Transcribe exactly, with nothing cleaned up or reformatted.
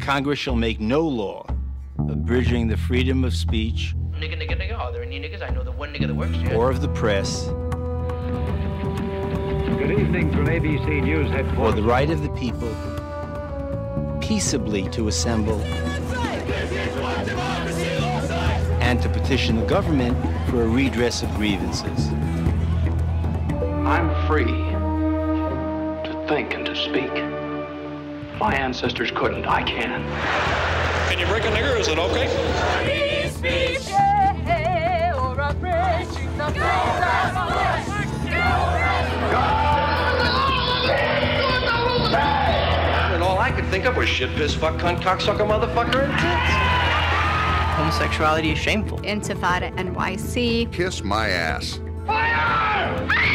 Congress shall make no law abridging the freedom of speech nigga, nigga, nigga. Are there any niggas? I know the one nigga that works here. Or of the press. Good evening from A B C News Headquarters. Or the right of the people peaceably to assemble and to petition the government for a redress of grievances. I'm free to think and to speak. My ancestors couldn't, I can. Can you break a nigger? Is it okay? Free speech! Yeah, or I'm breaking the rules. And all I could think of was shit, piss, fuck, cunt, cocksucker, motherfucker, and tits. Homosexuality is shameful. Intifada N Y C. Kiss my ass. Fire!